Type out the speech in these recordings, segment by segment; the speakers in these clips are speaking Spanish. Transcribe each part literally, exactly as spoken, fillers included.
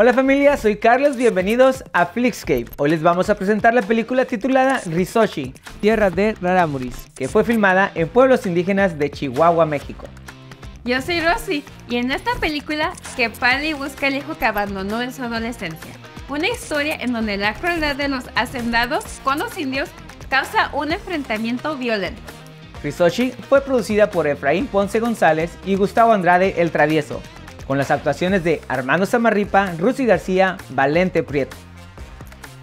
Hola familia, soy Carlos, bienvenidos a Flixcave. Hoy les vamos a presentar la película titulada Risochi, Tierra de Raramuris, que fue filmada en pueblos indígenas de Chihuahua, México. Yo soy Rosy, y en esta película, Kepali busca al hijo que abandonó en su adolescencia. Una historia en donde la crueldad de los hacendados con los indios causa un enfrentamiento violento. Risochi fue producida por Efraín Ponce González y Gustavo Andrade, El Travieso, con las actuaciones de Armando Zamarripa, Lucy García, Valente Prieto.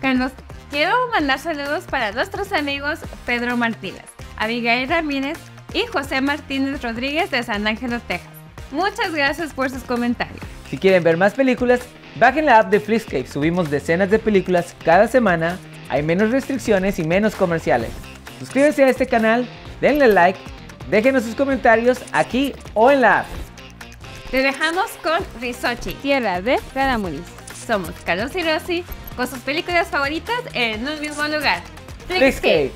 Carlos, quiero mandar saludos para nuestros amigos Pedro Martínez, Abigail Ramírez y José Martínez Rodríguez de San Ángel, Texas. Muchas gracias por sus comentarios. Si quieren ver más películas, bajen la app de Flixcave. Subimos decenas de películas cada semana, hay menos restricciones y menos comerciales. Suscríbanse a este canal, denle like, déjenos sus comentarios aquí o en la app. Te dejamos con Risochi, Tierra de Raramuris. Somos Carlos y Rosy, con sus películas favoritas en un mismo lugar. Flixcave.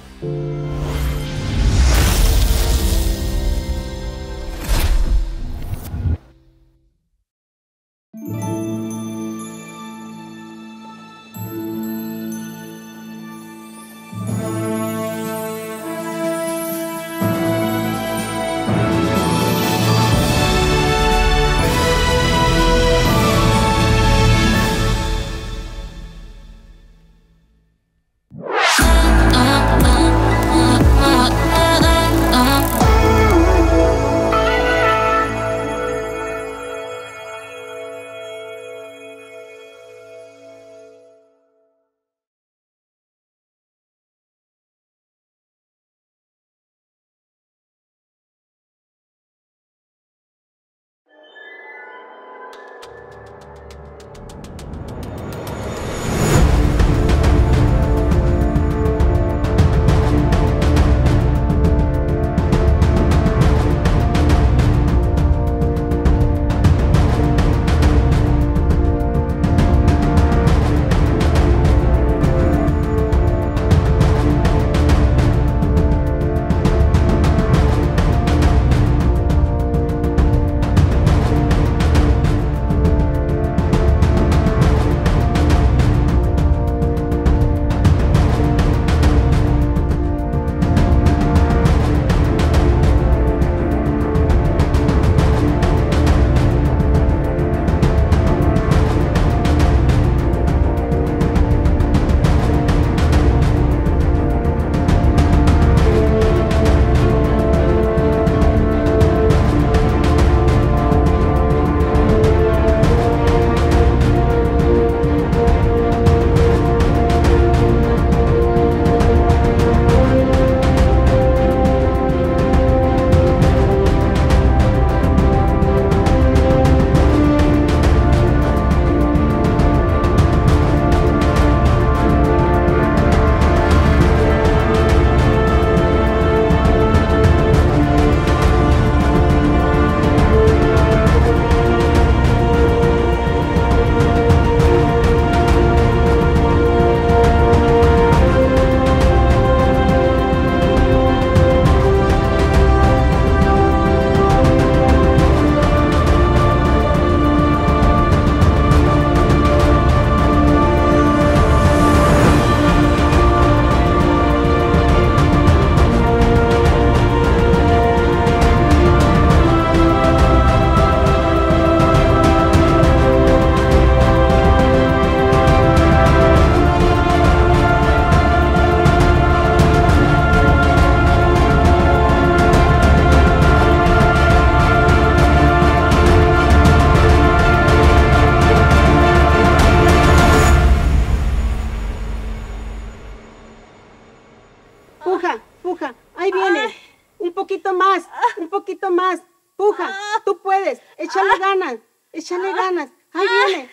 Échale ganas, ahí viene,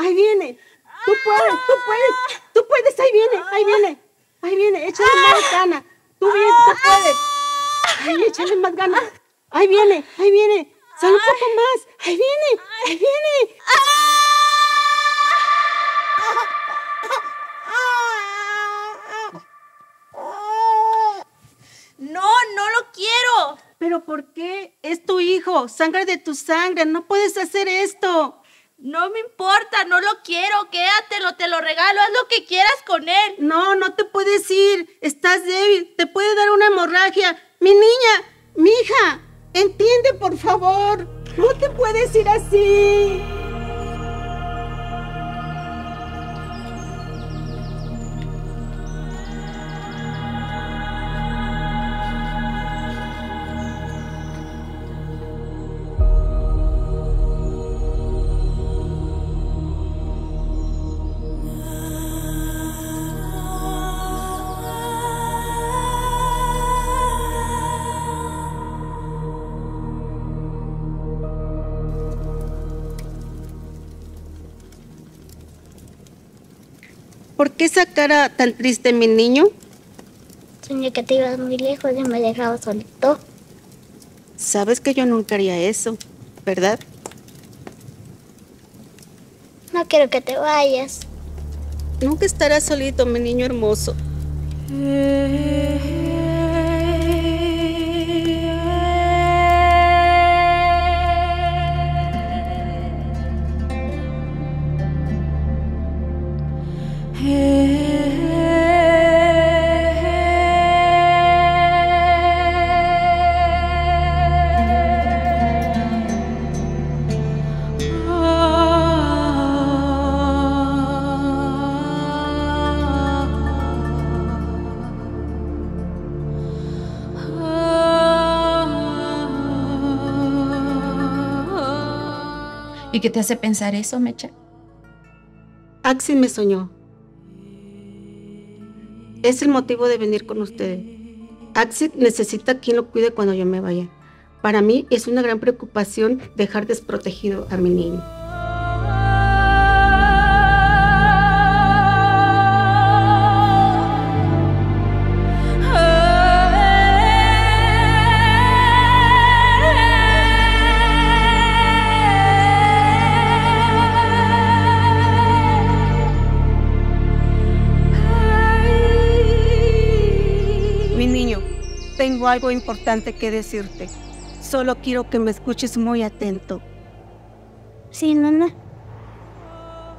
ahí viene, tú puedes, tú puedes, tú puedes, ahí viene, ahí viene, ahí viene, échale más ganas, tú bien, tú puedes, ahí échale más ganas, ahí viene, ahí viene, sal un poco más, ahí viene, ahí viene. No, no lo quiero. ¿Pero por qué? Es tu hijo, sangre de tu sangre, no puedes hacer esto. No me importa, no lo quiero, quédatelo, te lo regalo, haz lo que quieras con él. No, no te puedes ir, estás débil, te puede dar una hemorragia. Mi niña, mi hija, entiende por favor, no te puedes ir así. ¿Por qué esa cara tan triste, mi niño? Soñé que te ibas muy lejos y me dejabas solito. Sabes que yo nunca haría eso, ¿verdad? No quiero que te vayas. Nunca estarás solito, mi niño hermoso. Mm-hmm. ¿Y qué te hace pensar eso, Mecha? Axi me soñó. Es el motivo de venir con ustedes. Axi necesita quien lo cuide cuando yo me vaya. Para mí es una gran preocupación dejar desprotegido a mi niño. Tengo algo importante que decirte. Solo quiero que me escuches muy atento. Sí, nana.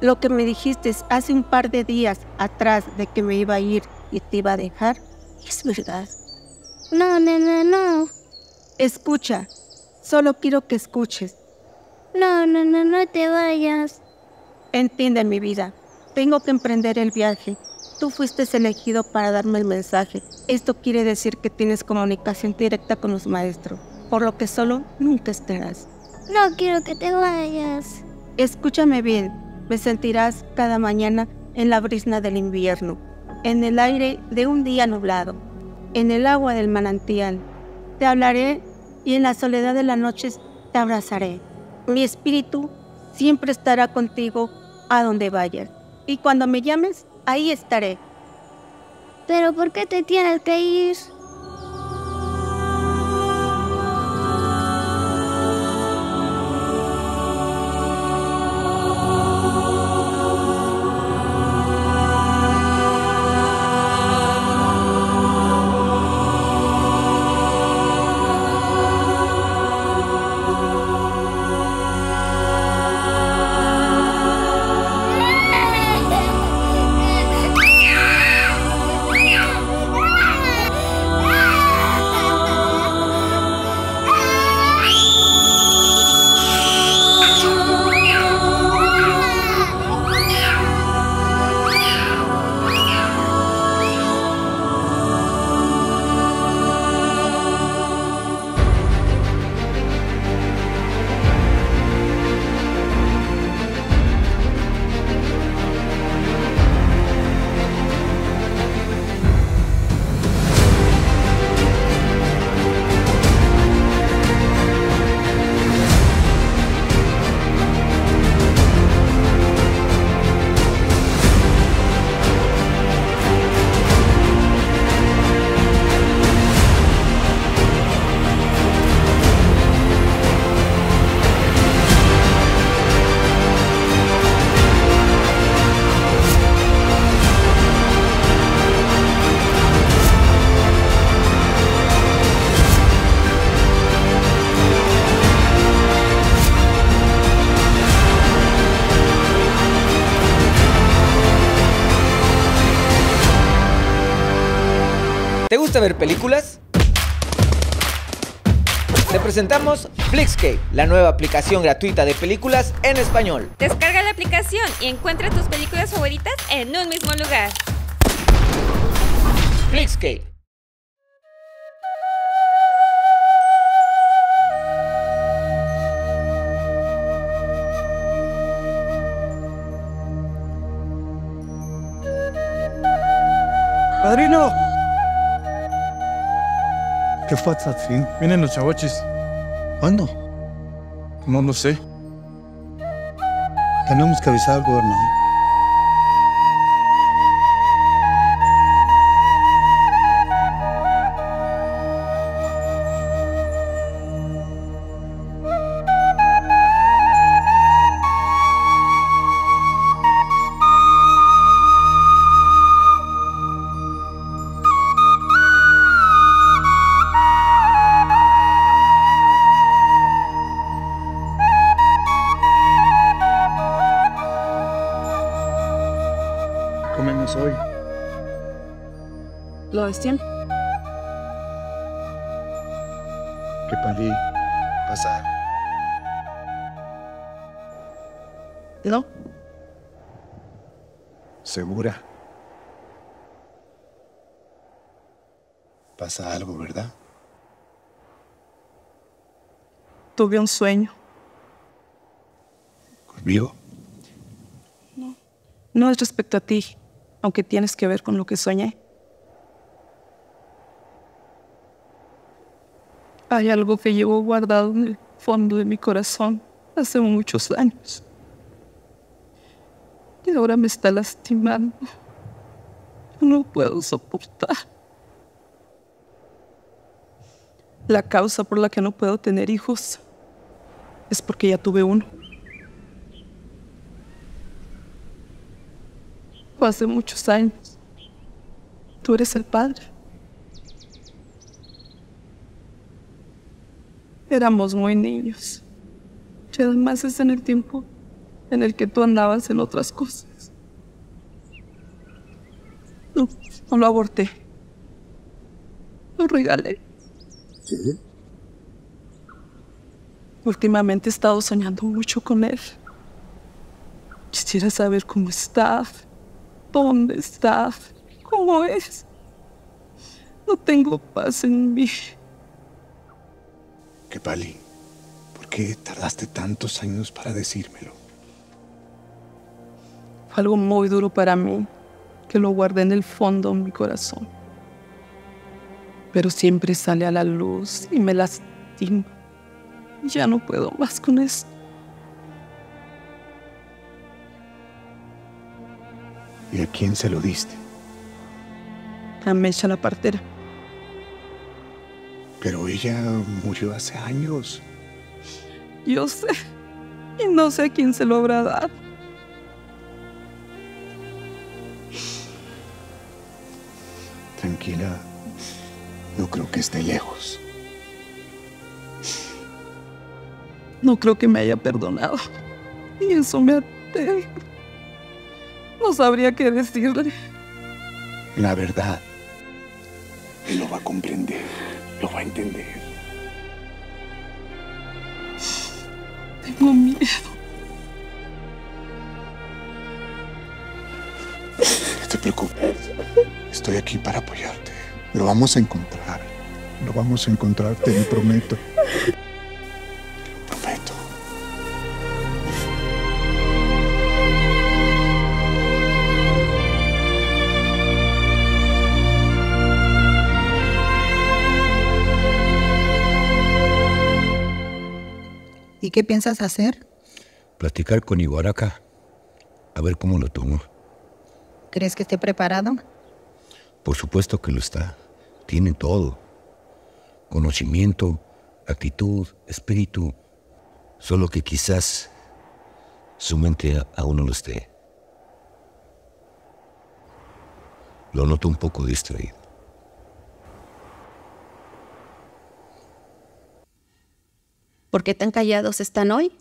Lo que me dijiste hace un par de días atrás de que me iba a ir y te iba a dejar, es verdad. No, nana, no. Escucha. Solo quiero que escuches. No, nana, no te vayas. Entiende mi vida. Tengo que emprender el viaje. Tú fuiste elegido para darme el mensaje. Esto quiere decir que tienes comunicación directa con los maestros, por lo que solo nunca estarás. No quiero que te vayas. Escúchame bien. Me sentirás cada mañana en la brisna del invierno, en el aire de un día nublado, en el agua del manantial. Te hablaré y en la soledad de las noches te abrazaré. Mi espíritu siempre estará contigo a donde vayas. Y cuando me llames, ahí estaré. ¿Pero por qué te tienes que ir? gusta ver películas? Te presentamos Flixcave, la nueva aplicación gratuita de películas en español. Descarga la aplicación y encuentra tus películas favoritas en un mismo lugar. Flixcave. ¡Padrino! ¿Qué fue hasta el fin? Vienen los chavoches. ¿Cuándo? No lo sé. Tenemos que avisar al gobernador. Hoy. ¿Lo Bastián? Kepali, pasar. ¿No? ¿Segura? Pasa algo, ¿verdad? Tuve un sueño. ¿Conmigo? No. No es respecto a ti. Aunque tienes que ver con lo que soñé. Hay algo que llevo guardado en el fondo de mi corazón hace muchos años. Y ahora me está lastimando. No puedo soportar. La causa por la que no puedo tener hijos es porque ya tuve uno. Hace muchos años. Tú eres el padre. Éramos muy niños. Y además es en el tiempo en el que tú andabas en otras cosas. No, no lo aborté. Lo regalé. ¿Sí? Últimamente he estado soñando mucho con él. Quisiera saber cómo está. ¿Dónde está? ¿Cómo es? No tengo paz en mí. Kepali, ¿por qué tardaste tantos años para decírmelo? Fue algo muy duro para mí, que lo guardé en el fondo de mi corazón. Pero siempre sale a la luz y me lastima. Ya no puedo más con esto. ¿Y a quién se lo diste? A Mecha, la partera. Pero ella murió hace años. Yo sé. Y no sé a quién se lo habrá dado. Tranquila. No creo que esté lejos. No creo que me haya perdonado. Y eso me aterra. No sabría qué decirle. La verdad. Él lo va a comprender. Lo va a entender. Tengo miedo. No te preocupes. Estoy aquí para apoyarte. Lo vamos a encontrar. Lo vamos a encontrar, te lo prometo. ¿Y qué piensas hacer? Platicar con Iguaraca. A ver cómo lo tomó. ¿Crees que esté preparado? Por supuesto que lo está. Tiene todo. Conocimiento, actitud, espíritu. Solo que quizás su mente aún no lo esté. Lo noto un poco distraído. ¿Por qué tan callados están hoy?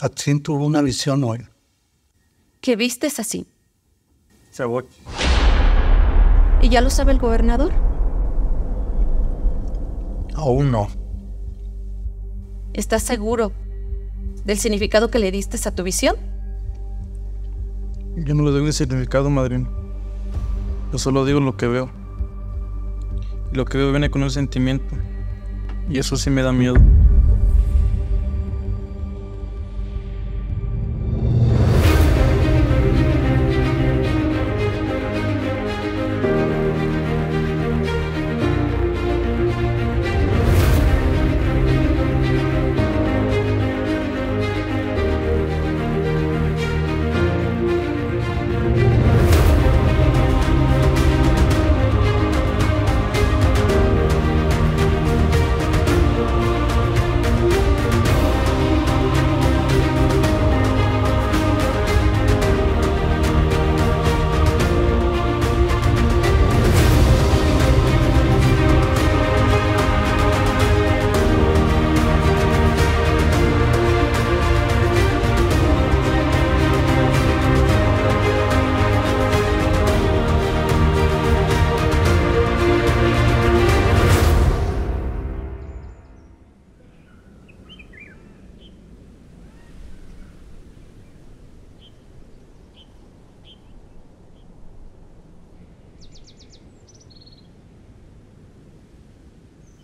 Atzin tuvo una visión hoy. ¿Qué vistes, Atzin? Chabochi. ¿Y ya lo sabe el gobernador? Aún no. ¿Estás seguro del significado que le diste a tu visión? Yo no le doy un significado, madrina. Yo solo digo lo que veo. Y lo que veo viene con un sentimiento. Y eso sí me da miedo.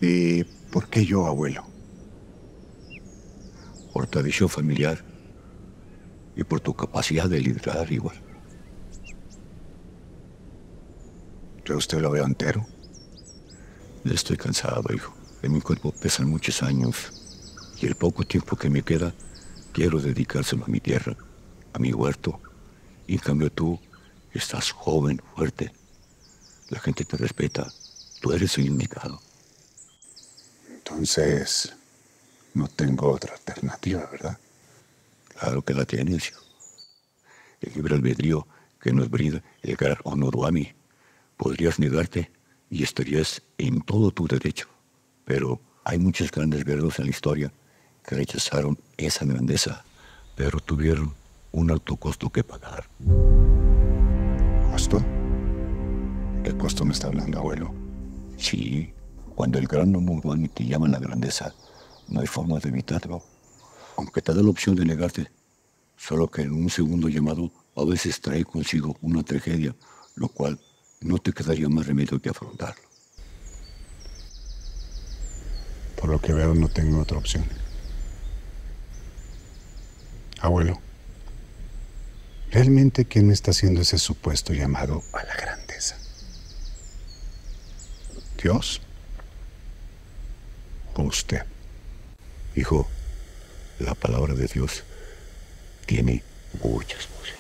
¿Y por qué yo, abuelo? Por tradición familiar y por tu capacidad de liderar igual. Yo a usted lo veo entero. Ya estoy cansado, hijo. En mi cuerpo pesan muchos años y el poco tiempo que me queda quiero dedicárselo a mi tierra, a mi huerto. Y en cambio tú estás joven, fuerte. La gente te respeta. Tú eres el indicado. Entonces, no tengo otra alternativa, ¿verdad? Claro que la tienes, hijo. El libre albedrío que nos brinda el gran Onorúame. Podrías negarte y estarías en todo tu derecho. Pero hay muchos grandes guerreros en la historia que rechazaron esa grandeza, pero tuvieron un alto costo que pagar. ¿Costo? ¿Qué costo me está hablando, abuelo? Sí. Cuando el gran Onorúame te llama la grandeza, no hay forma de evitarlo. Aunque te da la opción de negarte, solo que en un segundo llamado a veces trae consigo una tragedia, lo cual no te quedaría más remedio que afrontarlo. Por lo que veo, no tengo otra opción. Abuelo, ¿realmente quién me está haciendo ese supuesto llamado a la grandeza? ¿Dios? Con usted. Hijo, la palabra de Dios tiene muchas voces.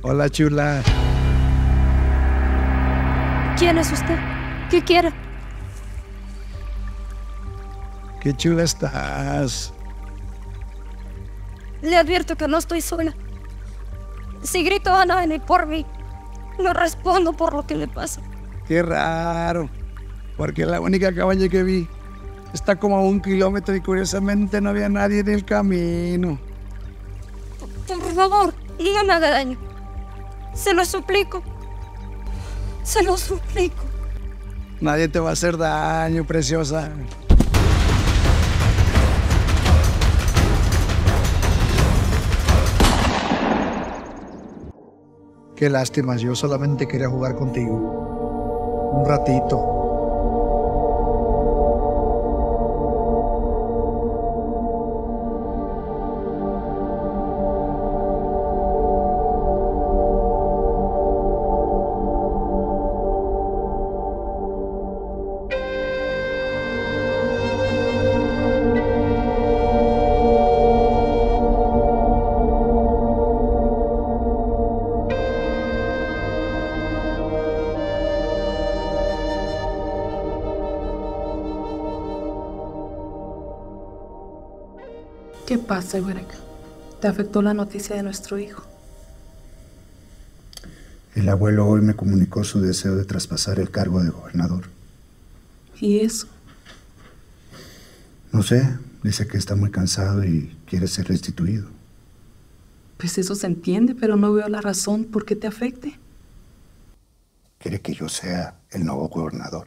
Hola, chula. ¿Quién es usted? ¿Qué quiere? Qué chula estás. Le advierto que no estoy sola. Si grito a nadie por mí, no respondo por lo que le pasa. Qué raro, porque la única cabaña que vi está como a un kilómetro y curiosamente no había nadie en el camino. Por favor, no me haga daño. Se lo suplico. Se lo suplico. Nadie te va a hacer daño, preciosa. Qué lástima, yo solamente quería jugar contigo. Un ratito. ¿Qué pasa, Eureka? ¿Te afectó la noticia de nuestro hijo? El abuelo hoy me comunicó su deseo de traspasar el cargo de gobernador. ¿Y eso? No sé. Dice que está muy cansado y quiere ser restituido. Pues eso se entiende, pero no veo la razón por qué te afecte. Quiere que yo sea el nuevo gobernador.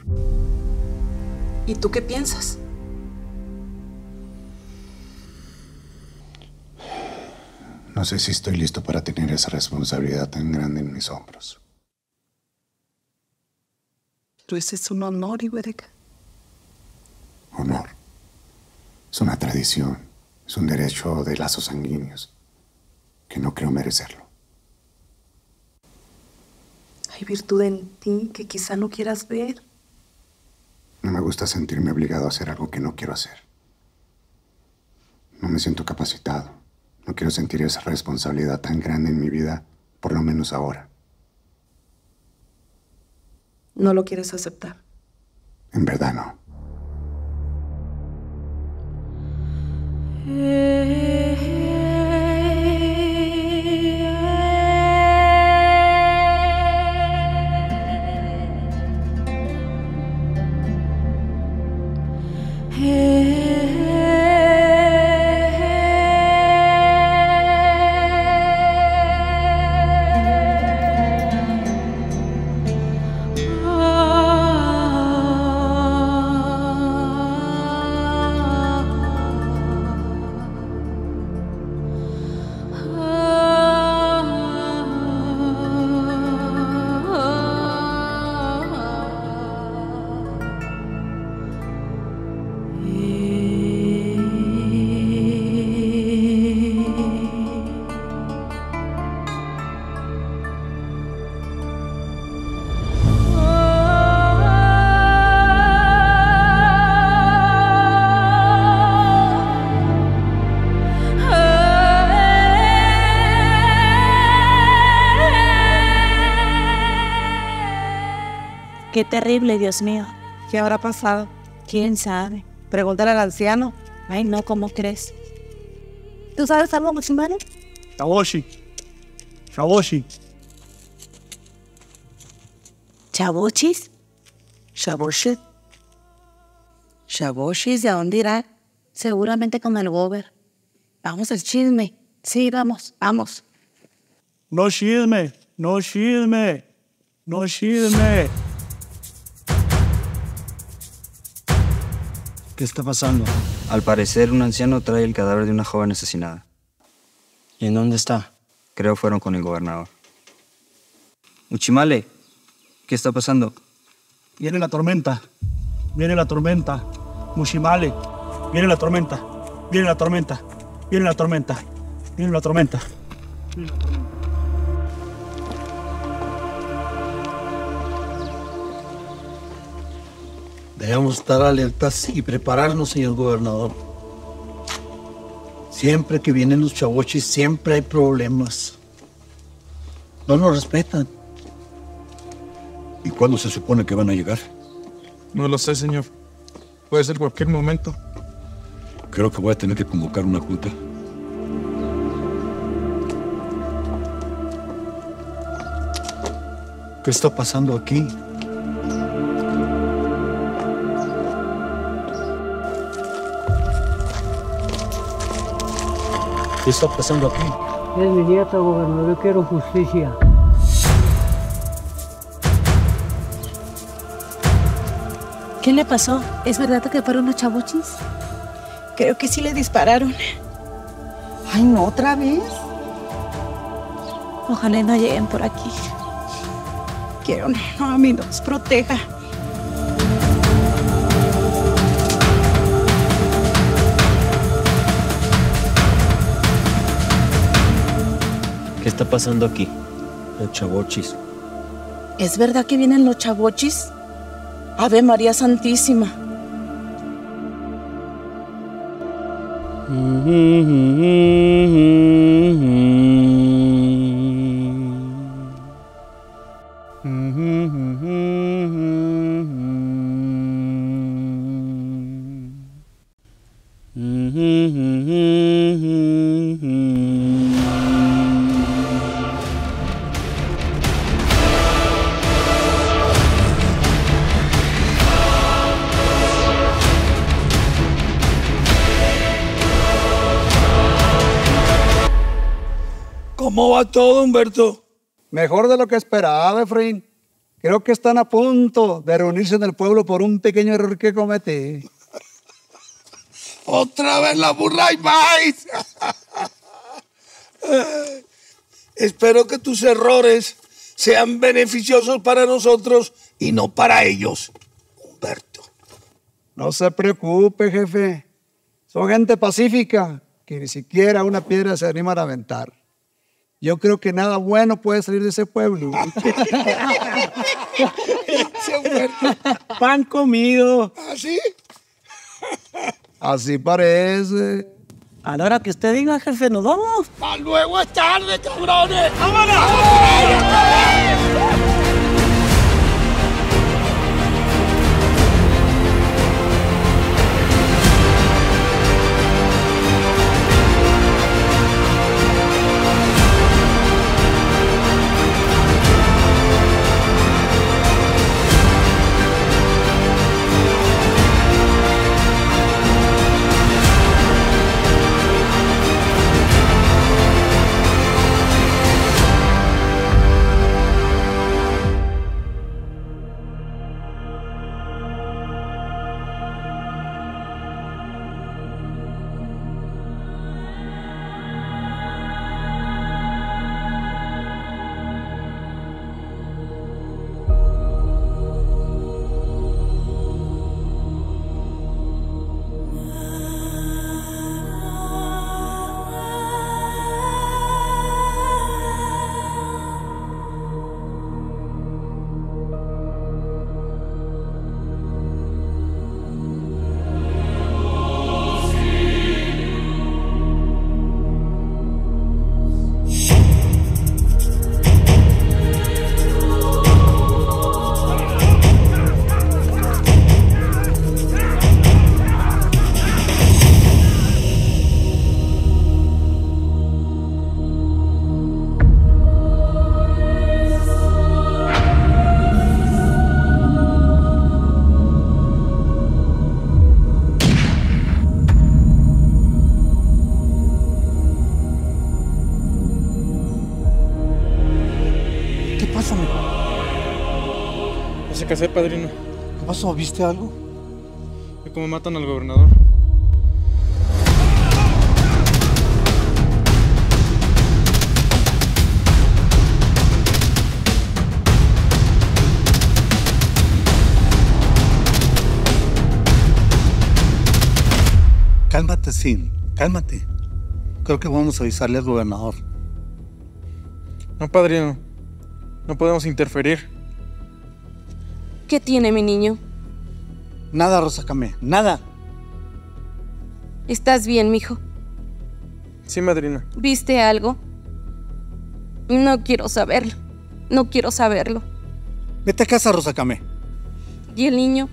¿Y tú qué piensas? No sé si estoy listo para tener esa responsabilidad tan grande en mis hombros. Pero ese es un honor, Ibereka. Honor. Es una tradición. Es un derecho de lazos sanguíneos. Que no creo merecerlo. Hay virtud en ti que quizá no quieras ver. No me gusta sentirme obligado a hacer algo que no quiero hacer. No me siento capacitado. No quiero sentir esa responsabilidad tan grande en mi vida, por lo menos ahora. ¿No lo quieres aceptar? En verdad no. ¡Qué terrible, Dios mío! ¿Qué habrá pasado? ¿Quién sabe? Pregúntale al anciano. Ay, no, ¿cómo crees? ¿Tú sabes algo, Maximano? Chaboshi. Chaboshi. ¿Chaboshis? Chaboshi. ¿Chaboshis? ¿De dónde irá? Seguramente con el gober. Vamos al chisme. Sí, vamos, vamos. No chisme, no chisme, no chisme. ¿Qué está pasando? Al parecer, un anciano trae el cadáver de una joven asesinada. ¿Y en dónde está? Creo fueron con el gobernador. Uchimale, ¿qué está pasando? Viene la tormenta. Viene la tormenta. Uchimale, viene la tormenta. Viene la tormenta. Viene la tormenta. Viene la tormenta. Viene la tormenta. Debemos estar alertas y prepararnos, señor gobernador. Siempre que vienen los chabochis, siempre hay problemas. No nos respetan. ¿Y cuándo se supone que van a llegar? No lo sé, señor. Puede ser cualquier momento. Creo que voy a tener que convocar una junta. ¿Qué está pasando aquí? ¿Qué está pasando aquí? De inmediato, gobernador, yo quiero justicia. ¿Qué le pasó? ¿Es verdad que fueron los chabochis? Creo que sí le dispararon. Ay, ¿no? ¿Otra vez? Ojalá no lleguen por aquí. Quiero que no, a mí nos proteja. ¿Qué está pasando aquí? Los chabochis. ¿Es verdad que vienen los chabochis? Ave María Santísima. ¿Cómo va todo, Humberto? Mejor de lo que esperaba, Efraín. Creo que están a punto de reunirse en el pueblo por un pequeño error que cometí. ¡Otra vez la burla y más! Espero que tus errores sean beneficiosos para nosotros y no para ellos, Humberto. No se preocupe, jefe. Son gente pacífica que ni siquiera una piedra se animan a aventar. Yo creo que nada bueno puede salir de ese pueblo. Pan comido. ¿Ah, sí? Así parece. A la hora que usted diga, jefe, nos vamos. ¡Hasta luego, es tarde, cabrones! ¡Vámonos! ¡Vámonos! ¿Qué hacer, padrino? ¿Qué pasó? ¿Viste algo? ¿Y cómo matan al gobernador? Cálmate, Sin. Cálmate. Creo que vamos a avisarle al gobernador. No, padrino. No podemos interferir. ¿Qué tiene, mi niño? Nada, Rosa Camé, nada. ¿Estás bien, mijo? Sí, madrina. ¿Viste algo? No quiero saberlo. No quiero saberlo. Vete a casa, Rosa Camé. ¿Y el niño?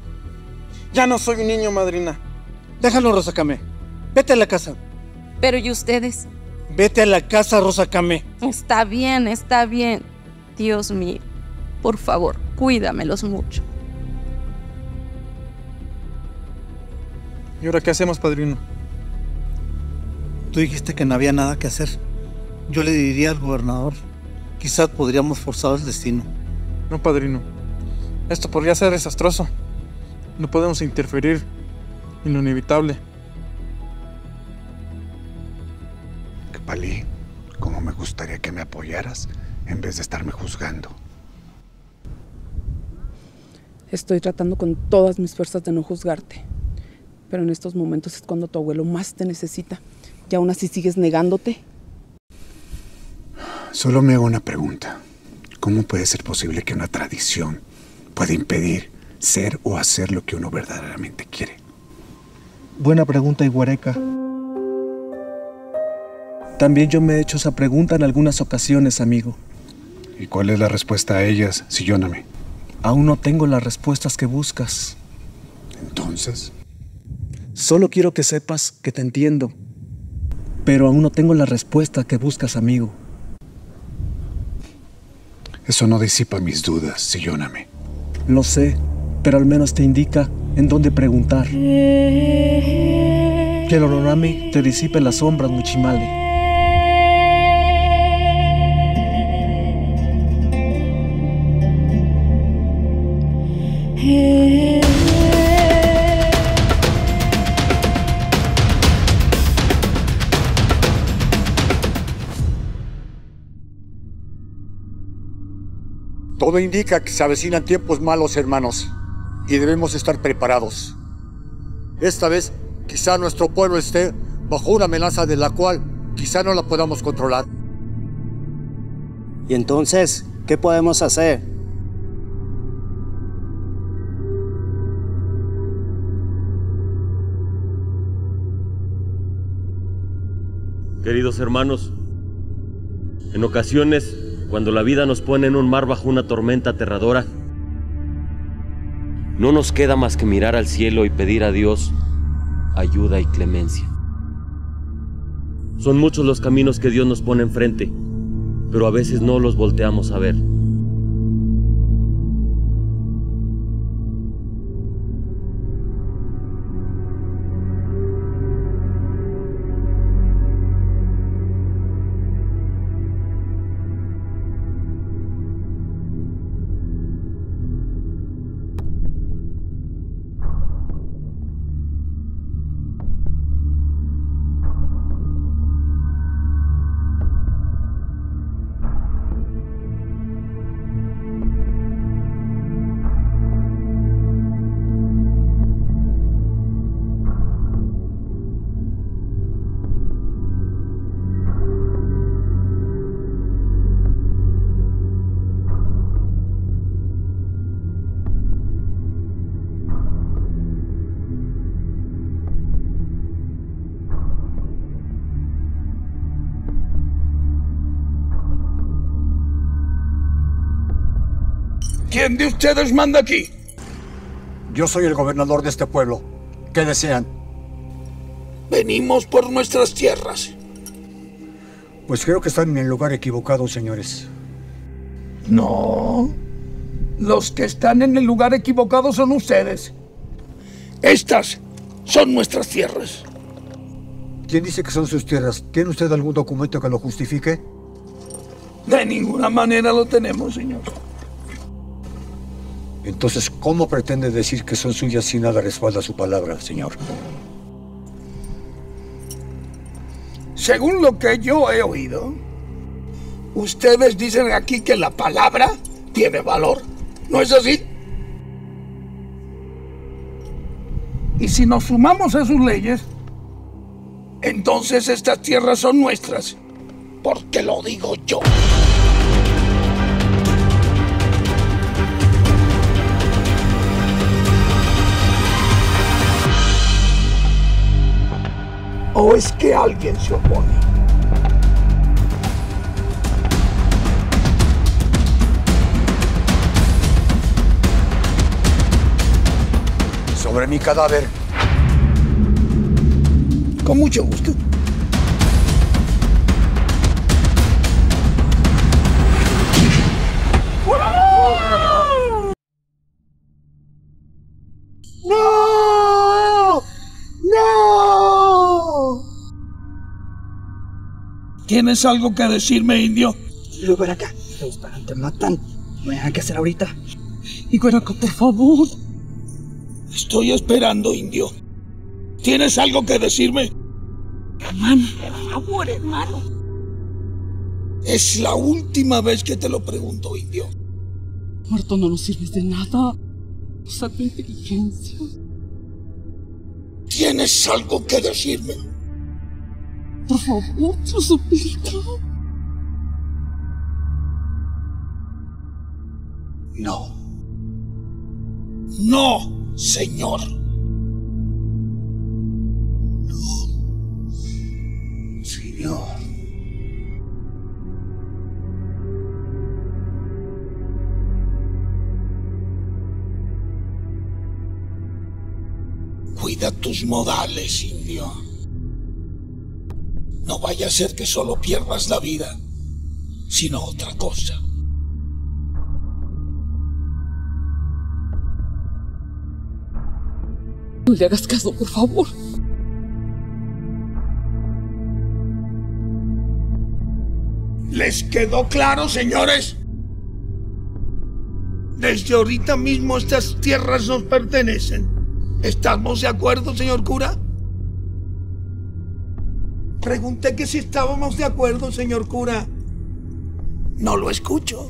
Ya no soy un niño, madrina. Déjalo, Rosa Camé. Vete a la casa. Pero, ¿y ustedes? Vete a la casa, Rosa Camé. Está bien, está bien. Dios mío, por favor, cuídamelos mucho. ¿Y ahora qué hacemos, padrino? Tú dijiste que no había nada que hacer. Yo le diría al gobernador. Quizás podríamos forzar el destino. No, padrino. Esto podría ser desastroso. No podemos interferir en lo inevitable. Kepali, como me gustaría que me apoyaras en vez de estarme juzgando. Estoy tratando con todas mis fuerzas de no juzgarte. Pero en estos momentos es cuando tu abuelo más te necesita. Y aún así sigues negándote. Solo me hago una pregunta. ¿Cómo puede ser posible que una tradición pueda impedir ser o hacer lo que uno verdaderamente quiere? Buena pregunta, Iguareca. También yo me he hecho esa pregunta en algunas ocasiones, amigo. ¿Y cuál es la respuesta a ellas, Sillóname? Aún no tengo las respuestas que buscas. ¿Entonces? Solo quiero que sepas que te entiendo. Pero aún no tengo la respuesta que buscas, amigo. Eso no disipa mis dudas, Sillóname. Lo sé, pero al menos te indica en dónde preguntar. Que el Onorúame te disipe las sombras, Muchimale. Todo indica que se avecinan tiempos malos, hermanos, y debemos estar preparados. Esta vez, quizá nuestro pueblo esté bajo una amenaza de la cual quizá no la podamos controlar. ¿Y entonces qué podemos hacer? Queridos hermanos, en ocasiones, cuando la vida nos pone en un mar bajo una tormenta aterradora, no nos queda más que mirar al cielo y pedir a Dios ayuda y clemencia. Son muchos los caminos que Dios nos pone enfrente, pero a veces no los volteamos a ver. ¿Quién de ustedes manda aquí? Yo soy el gobernador de este pueblo. ¿Qué desean? Venimos por nuestras tierras. Pues creo que están en el lugar equivocado, señores. No. Los que están en el lugar equivocado son ustedes. Estas son nuestras tierras. ¿Quién dice que son sus tierras? ¿Tiene usted algún documento que lo justifique? De ninguna manera lo tenemos, señor. Entonces, ¿cómo pretende decir que son suyas si nada respalda su palabra, señor? Según lo que yo he oído, ustedes dicen aquí que la palabra tiene valor. ¿No es así? Y si nos sumamos a sus leyes, entonces estas tierras son nuestras, porque lo digo yo. ¿O es que alguien se opone? Sobre mi cadáver. Con mucho gusto. ¿Tienes algo que decirme, indio? Lo ven acá. Los paran, te matan. No hay nada que hacer ahorita. Y Igueraco, por favor. Estoy esperando, indio. ¿Tienes algo que decirme? Hermano, por favor, hermano. Es la última vez que te lo pregunto, indio. Muerto no nos sirves de nada. Usa tu inteligencia. ¿Tienes algo que decirme? Por favor, te lo suplico. No. No, señor. No, señor. Cuida tus modales, indio. No vaya a ser que solo pierdas la vida, sino otra cosa. No le hagas caso, por favor. ¿Les quedó claro, señores? Desde ahorita mismo estas tierras nos pertenecen. ¿Estamos de acuerdo, señor cura? Pregunté que si estábamos de acuerdo, señor cura. No lo escucho.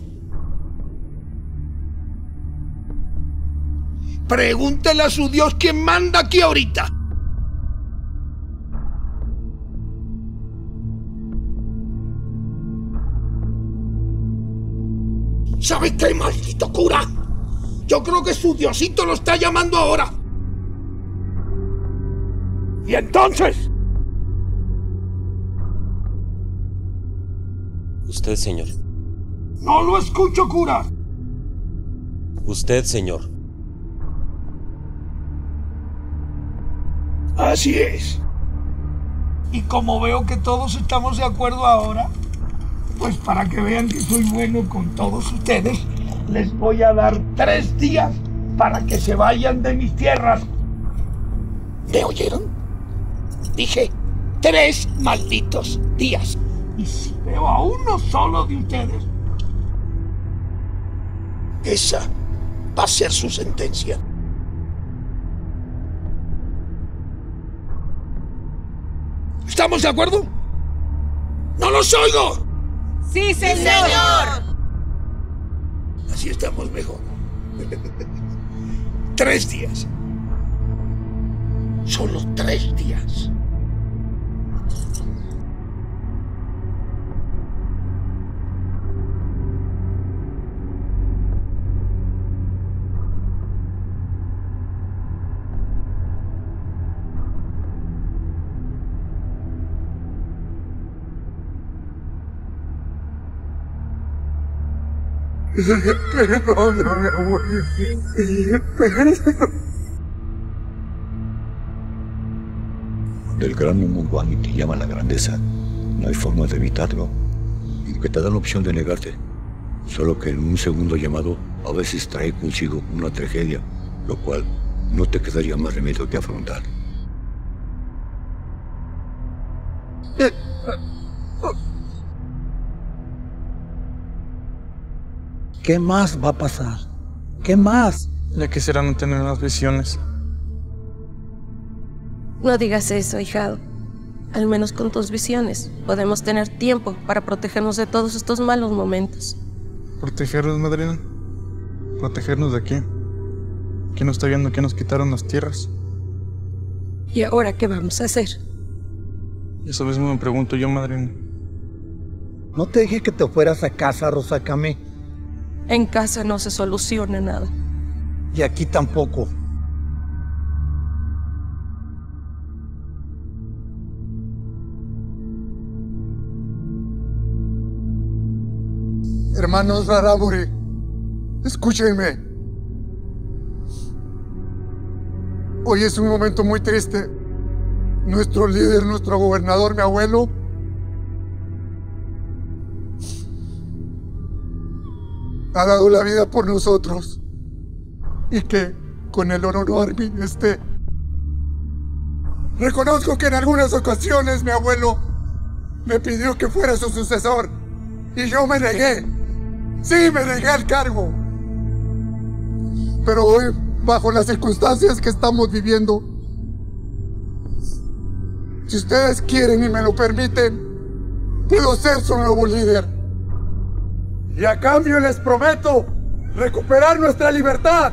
Pregúntele a su Dios quién manda aquí ahorita. ¿Sabes qué, maldito cura? Yo creo que su Diosito lo está llamando ahora. ¿Y entonces? Usted, señor. No lo escucho, cura. Usted, señor. Así es. Y como veo que todos estamos de acuerdo ahora, pues para que vean que soy bueno con todos ustedes, les voy a dar tres días para que se vayan de mis tierras. ¿Me oyeron? Dije, tres malditos días. Y si veo a uno solo de ustedes, esa va a ser su sentencia. ¿Estamos de acuerdo? ¡No los oigo! ¡Sí, señor! ¡Sí, señor! Así estamos mejor. Tres días. Solo tres días. Perdóname, güey. Perdóname. Del gran Munguani te llama la grandeza. No hay forma de evitarlo. Y que te dan la opción de negarte. Solo que en un segundo llamado a veces trae consigo una tragedia, lo cual no te quedaría más remedio que afrontar. Eh. ¿Qué más va a pasar? ¿Qué más? Ya quisiera no tener unas visiones. No digas eso, hijado. Al menos con tus visiones podemos tener tiempo para protegernos de todos estos malos momentos. ¿Protegernos, madrina? ¿Protegernos de qué? ¿Quién nos está viendo que nos quitaron las tierras? ¿Y ahora qué vamos a hacer? Eso mismo me pregunto yo, madrina. No te dije que te fueras a casa, Rosacame. En casa no se soluciona nada. Y aquí tampoco. Hermanos Rarámuris, escúchenme. Hoy es un momento muy triste. Nuestro líder, nuestro gobernador, mi abuelo, ha dado la vida por nosotros, y que con el Onorúame esté. Reconozco que en algunas ocasiones mi abuelo me pidió que fuera su sucesor, y yo me negué. Sí, me negué al cargo. Pero hoy, bajo las circunstancias que estamos viviendo, si ustedes quieren y me lo permiten, puedo ser su nuevo líder. Y a cambio les prometo recuperar nuestra libertad,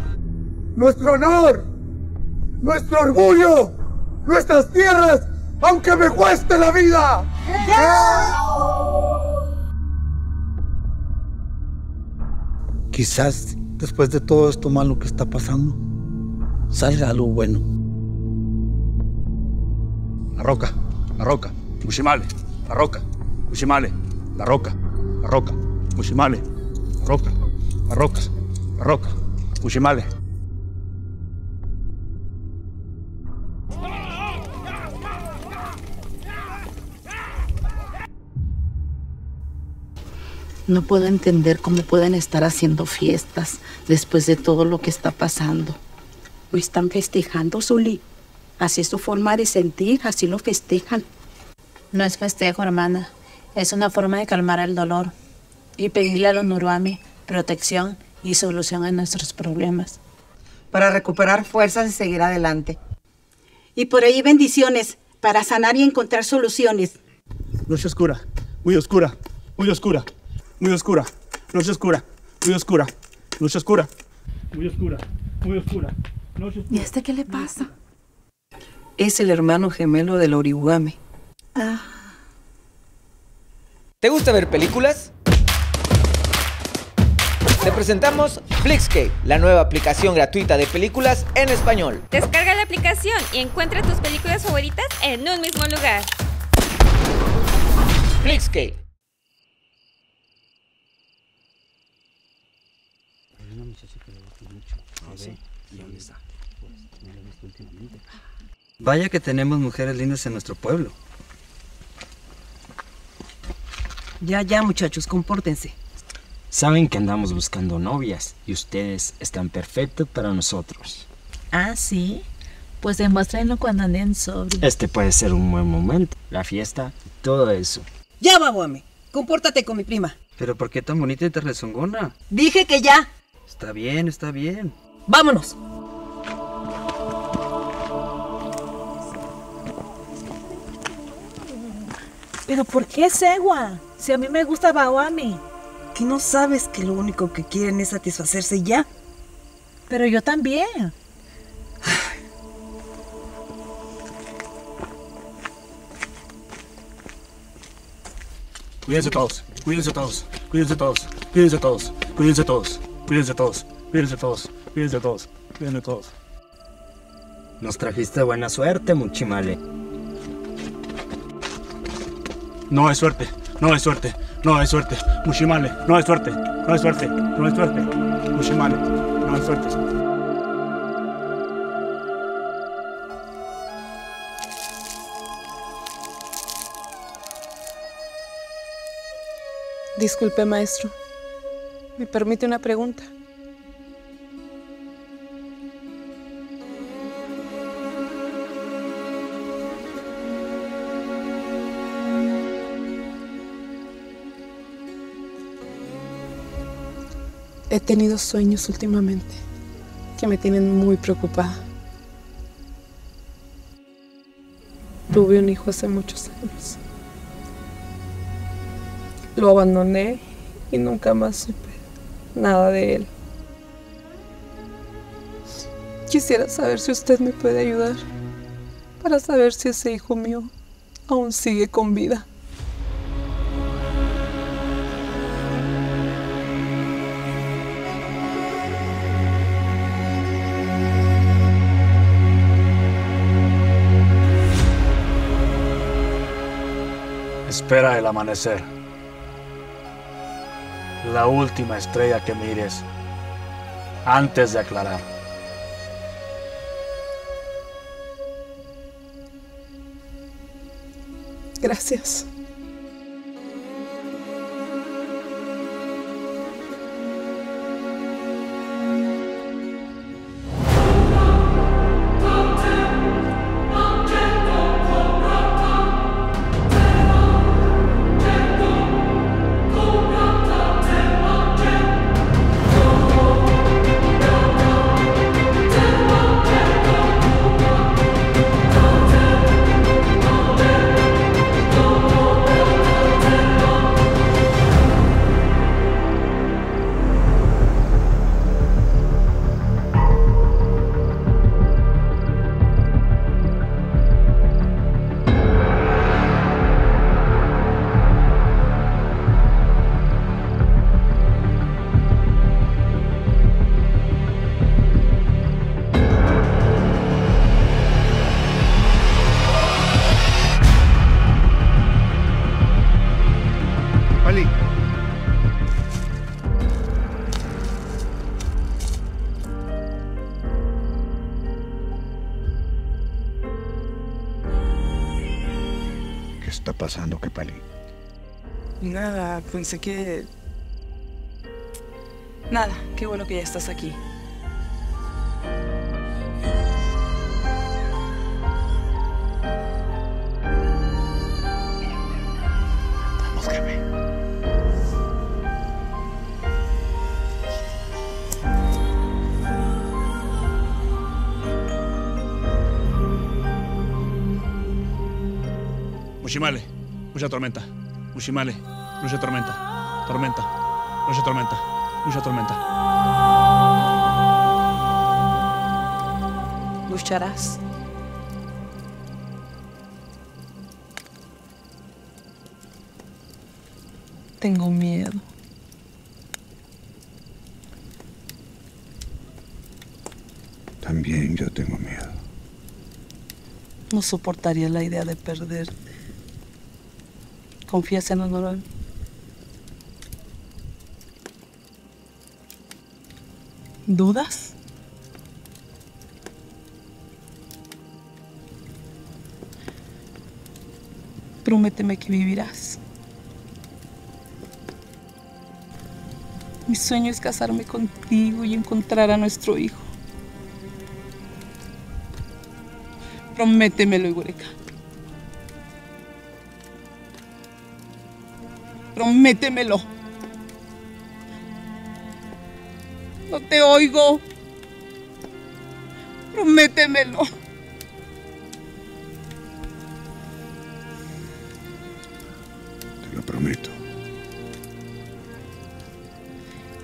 nuestro honor, nuestro orgullo, nuestras tierras, aunque me cueste la vida. Quizás después de todo esto malo que está pasando, salga algo bueno. La roca, la roca, Ushimale, la roca, Ushimale, la roca, la roca. Ushimale, la roca, la roca, la roca, Ushimale. No puedo entender cómo pueden estar haciendo fiestas después de todo lo que está pasando. Lo están festejando, Zuli. Así es su forma de sentir, así lo festejan. No es festejo, hermana. Es una forma de calmar el dolor y pedirle al Onorúame protección y solución a nuestros problemas. Para recuperar fuerzas y seguir adelante. Y por ahí bendiciones, para sanar y encontrar soluciones. Noche oscura, muy oscura, muy oscura, muy oscura, noche oscura, muy oscura, noche oscura, muy oscura, muy oscura, ¿Y a este qué le pasa? Es el hermano gemelo del Onorúame. Ah. ¿Te gusta ver películas? Te presentamos Flixcave, la nueva aplicación gratuita de películas en español. Descarga la aplicación y encuentra tus películas favoritas en un mismo lugar. Flixcave. Hay una muchacha que le gusta mucho. Ah, sí. ¿Y dónde está? Pues no la he visto últimamente. Vaya que tenemos mujeres lindas en nuestro pueblo. Ya, ya, muchachos, compórtense. Saben que andamos buscando novias y ustedes están perfectos para nosotros. Ah, ¿sí? Pues demuéstrenlo cuando anden sobrios. Este puede ser un buen momento. La fiesta, todo eso. Ya, babuame. Compórtate con mi prima. ¿Pero por qué tan bonita y tan rezongona? Dije que ya. Está bien, está bien. ¡Vámonos! ¿Pero por qué Segua? Si a mí me gusta Babuame. ¿Que no sabes que lo único que quieren es satisfacerse ya? Pero yo también. Cuídense todos, cuídense todos, cuídense todos, cuídense todos, cuídense todos, cuídense todos, cuídense todos, cuídense todos, cuídense todos. Nos trajiste buena suerte, Muchimale. No es suerte, no es suerte. No hay suerte, Muchimale, no hay suerte, no hay suerte, no hay suerte, Muchimale, no hay suerte. Disculpe, maestro, ¿me permite una pregunta? He tenido sueños últimamente que me tienen muy preocupada. Tuve un hijo hace muchos años. Lo abandoné y nunca más supe nada de él. Quisiera saber si usted me puede ayudar para saber si ese hijo mío aún sigue con vida. Espera el amanecer. La última estrella que mires antes de aclarar. Gracias. Pasando, Kepali? Nada, pensé que... Nada, qué bueno que ya estás aquí. Vamos, Kepali. Muchimale. Mucha tormenta, Muchimale, mucha tormenta, tormenta, mucha tormenta, mucha tormenta. escucharás. Tengo miedo. También yo tengo miedo. No soportaría la idea de perderte. ¿Confías en Onorúame? ¿Dudas? Prométeme que vivirás. Mi sueño es casarme contigo y encontrar a nuestro hijo. Prométemelo, Eureka. Prométemelo. No te oigo. Prométemelo. Te lo prometo.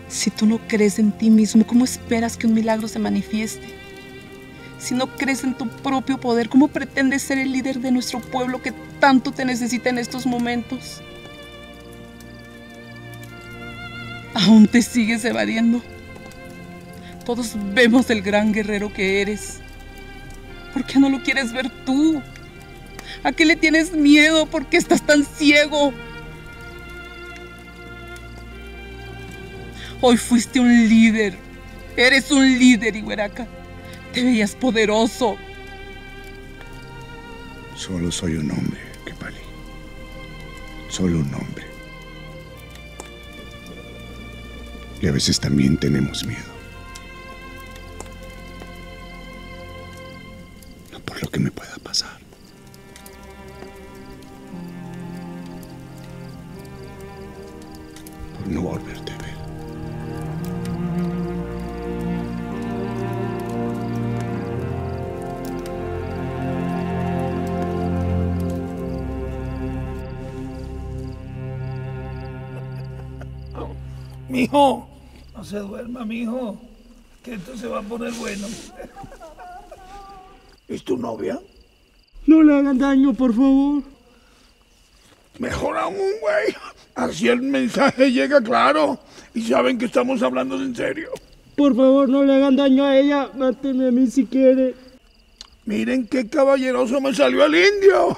Si tú no crees en ti mismo, ¿cómo esperas que un milagro se manifieste? Si no crees en tu propio poder, ¿cómo pretendes ser el líder de nuestro pueblo que tanto te necesita en estos momentos? Aún te sigues evadiendo. Todos vemos el gran guerrero que eres. ¿Por qué no lo quieres ver tú? ¿A qué le tienes miedo? ¿Por qué estás tan ciego? Hoy fuiste un líder. Eres un líder, Igueraca. Te veías poderoso. Solo soy un hombre, Kepali. Solo un hombre. Y a veces también tenemos miedo. No por lo que me pueda pasar. Por no volverte a ver. Mijo, no se duerma, mijo, que esto se va a poner bueno. ¿Es tu novia? No le hagan daño, por favor. Mejor aún, güey. Así el mensaje llega claro y saben que estamos hablando en serio. Por favor, no le hagan daño a ella. Mátenme a mí si quiere. Miren qué caballeroso me salió el indio.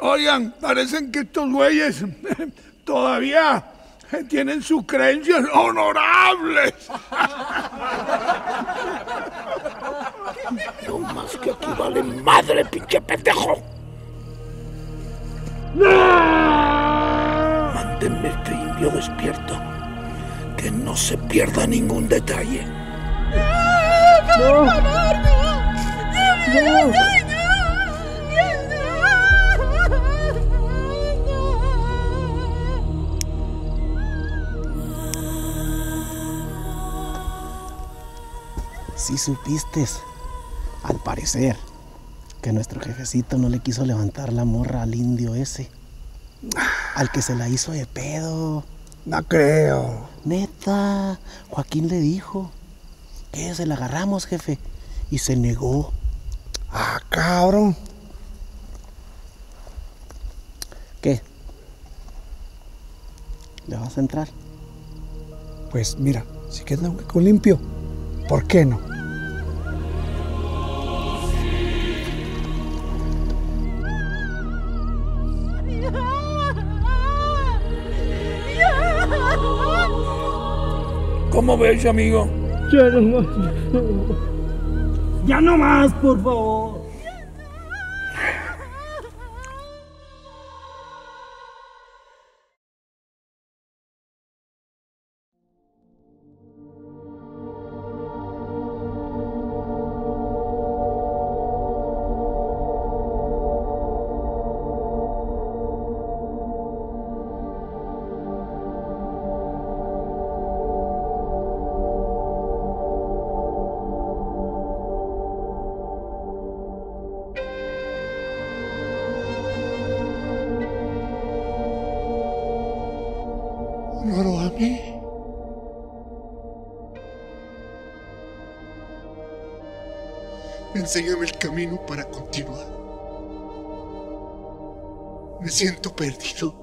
Oigan, parecen que estos güeyes todavía... tienen sus creencias honorables. No más que aquí vale madre, pinche pendejo. ¡No! Manténme este indio despierto. Que no se pierda ningún detalle. ¡No! ¡Por favor, no! ¡No! ¡No! Sí supiste, al parecer, que nuestro jefecito no le quiso levantar la morra al indio ese, al que se la hizo de pedo. No creo. Neta, Joaquín le dijo, ¿qué? Se la agarramos, jefe, y se negó. Ah, cabrón. ¿Qué? ¿Le vas a entrar? Pues mira, si queda un hueco limpio, ¿por qué no? ¿Cómo ves, amigo? Ya no más, por favor. Ya no más, por favor. Enséñame el camino para continuar. Me siento perdido.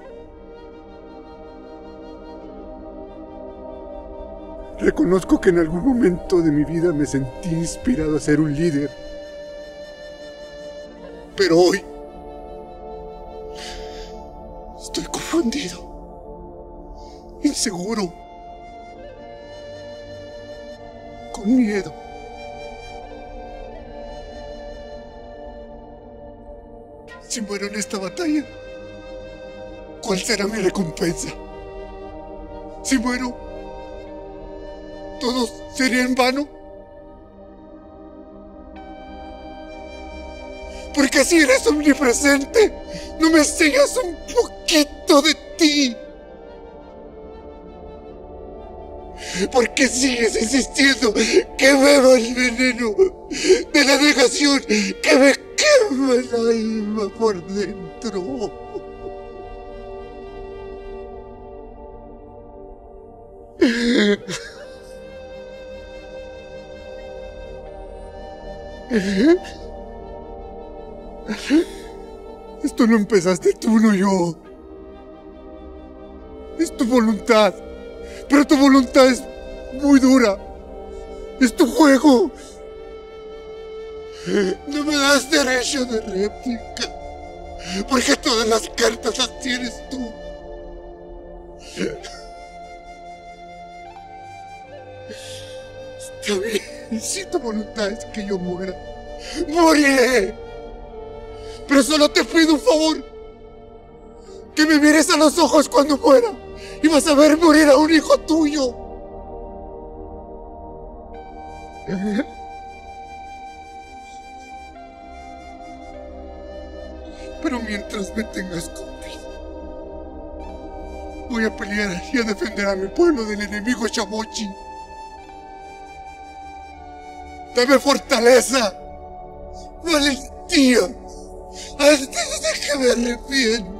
Reconozco que en algún momento de mi vida me sentí inspirado a ser un líder. Pero hoy estoy confundido, inseguro, con miedo. Si muero en esta batalla, ¿cuál será mi recompensa? Si muero, ¿todo sería en vano? Porque si eres omnipresente, no me enseñas un poquito de ti. Porque sigues insistiendo que beba el veneno de la negación que me quema el alma por dentro. Esto no empezaste tú, no yo. Es tu voluntad. Pero tu voluntad es muy dura. Es tu juego. No me das derecho de réplica, porque todas las cartas las tienes tú. Está bien, si tu voluntad es que yo muera, moriré. Pero solo te pido un favor, que me mires a los ojos cuando muera y vas a ver morir a un hijo tuyo. Pero mientras me tengas con vida, voy a pelear y a defender a mi pueblo del enemigo Chamochi. Dame fortaleza, valentía, antes de que me arrepienta.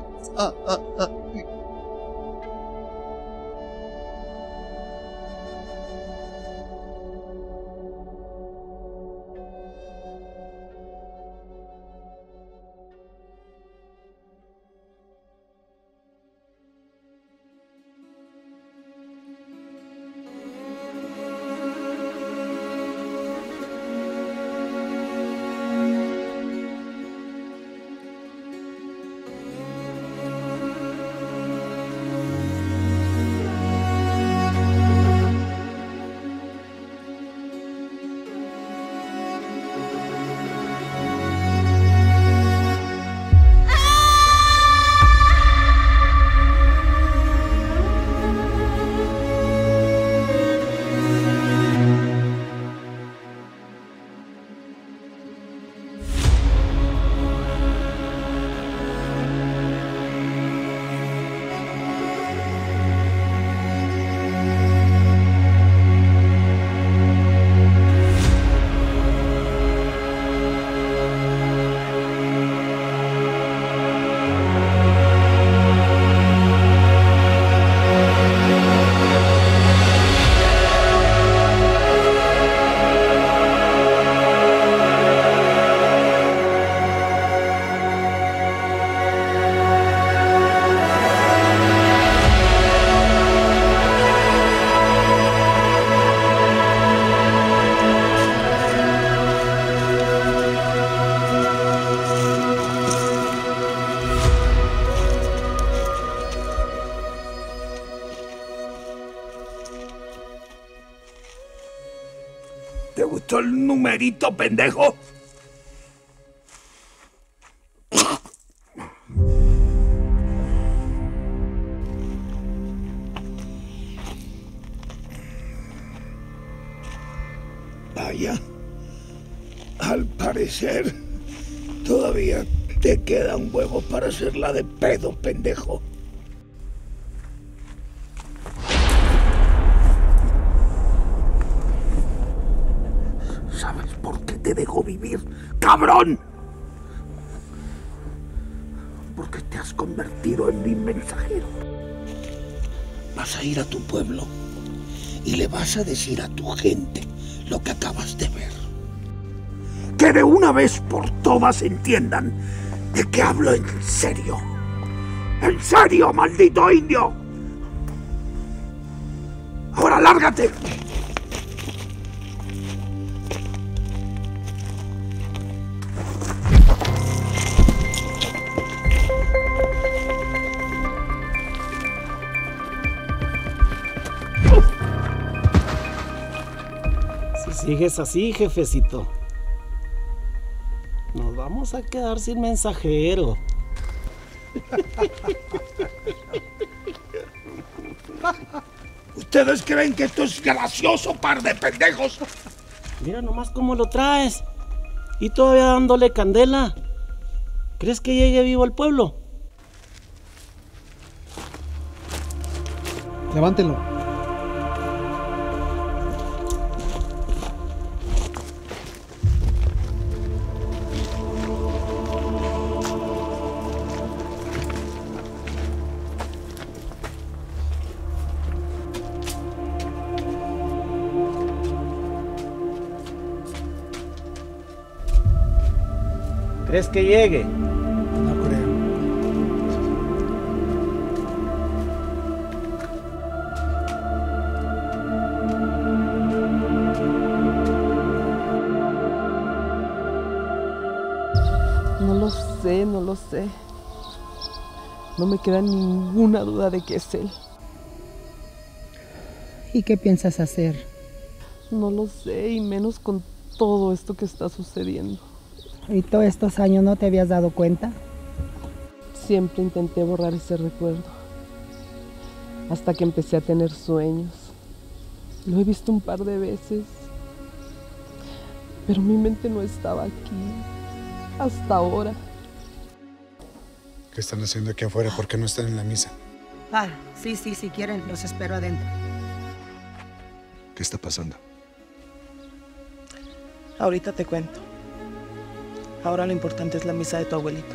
El numerito, pendejo. Vaya, al parecer todavía te queda un huevo para hacerla de pedo, pendejo. ¡Cabrón! Porque te has convertido en mi mensajero. Vas a ir a tu pueblo y le vas a decir a tu gente lo que acabas de ver. que de una vez por todas entiendan de que hablo en serio. ¡En serio, maldito indio! ¡Ahora lárgate! Sigues así, jefecito, nos vamos a quedar sin mensajero. ¿Ustedes creen que esto es gracioso, par de pendejos? Mira nomás cómo lo traes, y todavía dándole candela. ¿Crees que llegue vivo al pueblo? Levántelo. ¿Crees que llegue? No creo. No lo sé, no lo sé. No me queda ninguna duda de que es él. ¿Y qué piensas hacer? No lo sé, y menos con todo esto que está sucediendo. ¿Y todos estos años no te habías dado cuenta? Siempre intenté borrar ese recuerdo, hasta que empecé a tener sueños. Lo he visto un par de veces, pero mi mente no estaba aquí, hasta ahora. ¿Qué están haciendo aquí afuera? ¿Por qué no están en la misa? Ah, sí, sí, si quieren, los espero adentro. ¿Qué está pasando? Ahorita te cuento. Ahora lo importante es la misa de tu abuelito.